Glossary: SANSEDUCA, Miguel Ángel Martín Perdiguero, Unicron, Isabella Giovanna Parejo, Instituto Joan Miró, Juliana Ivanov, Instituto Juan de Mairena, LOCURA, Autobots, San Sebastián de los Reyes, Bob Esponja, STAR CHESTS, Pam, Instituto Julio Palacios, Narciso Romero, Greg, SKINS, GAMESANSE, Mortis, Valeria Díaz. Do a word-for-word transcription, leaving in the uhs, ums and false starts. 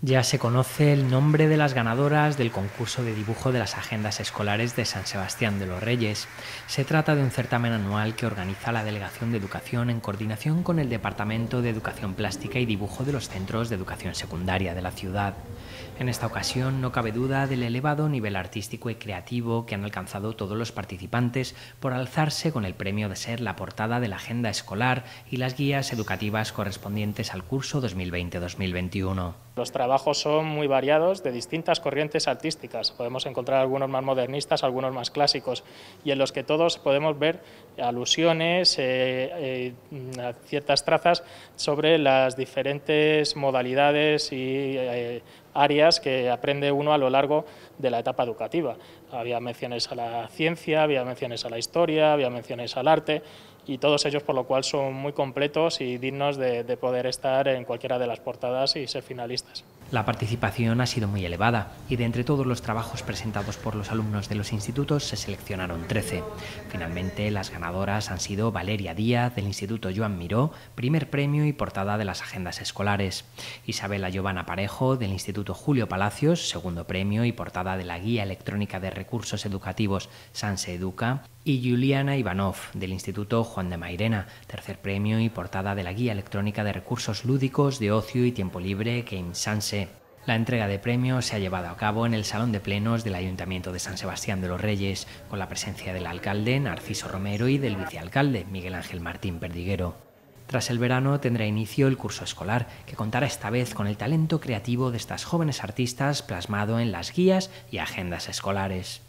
Ya se conoce el nombre de las ganadoras del concurso de dibujo de las agendas escolares de San Sebastián de los Reyes. Se trata de un certamen anual que organiza la Delegación de Educación en coordinación con el Departamento de Educación Plástica y Dibujo de los Centros de Educación Secundaria de la ciudad. En esta ocasión no cabe duda del elevado nivel artístico y creativo que han alcanzado todos los participantes por alzarse con el premio de ser la portada de la agenda escolar y las guías educativas correspondientes al curso dos mil veinte dos mil veintiuno. Los trabajos son muy variados, de distintas corrientes artísticas. Podemos encontrar algunos más modernistas, algunos más clásicos, y en los que todos podemos ver alusiones, eh, eh, ciertas trazas sobre las diferentes modalidades y eh, áreas que aprende uno a lo largo de la etapa educativa. Había menciones a la ciencia, había menciones a la historia, había menciones al arte, y todos ellos por lo cual son muy completos y dignos de, de poder estar en cualquiera de las portadas y ser finalistas. La participación ha sido muy elevada y de entre todos los trabajos presentados por los alumnos de los institutos se seleccionaron trece. Finalmente, las ganadoras han sido Valeria Díaz, del Instituto Joan Miró, primer premio y portada de las agendas escolares; Isabella Giovanna Parejo, del Instituto Julio Palacios, segundo premio y portada de la Guía Electrónica de Recursos Educativos SANSEDUCA; y Juliana Ivanov, del Instituto Juan de Mairena, tercer premio y portada de la Guía Electrónica de Recursos Lúdicos de Ocio y Tiempo Libre GAMESANSE. La entrega de premios se ha llevado a cabo en el Salón de Plenos del Ayuntamiento de San Sebastián de los Reyes, con la presencia del alcalde Narciso Romero y del vicealcalde Miguel Ángel Martín Perdiguero. Tras el verano tendrá inicio el curso escolar, que contará esta vez con el talento creativo de estas jóvenes artistas plasmado en las guías y agendas escolares.